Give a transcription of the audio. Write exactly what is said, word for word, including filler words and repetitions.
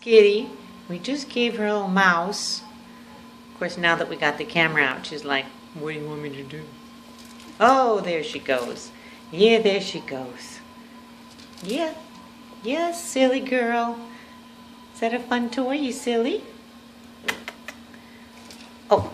Skitty. We just gave her a little mouse. Of course, now that we got the camera out, she's like, what do you want me to do? Oh, there she goes. Yeah, there she goes. Yeah. Yes, yeah, silly girl. Is that a fun toy, you silly? Oh.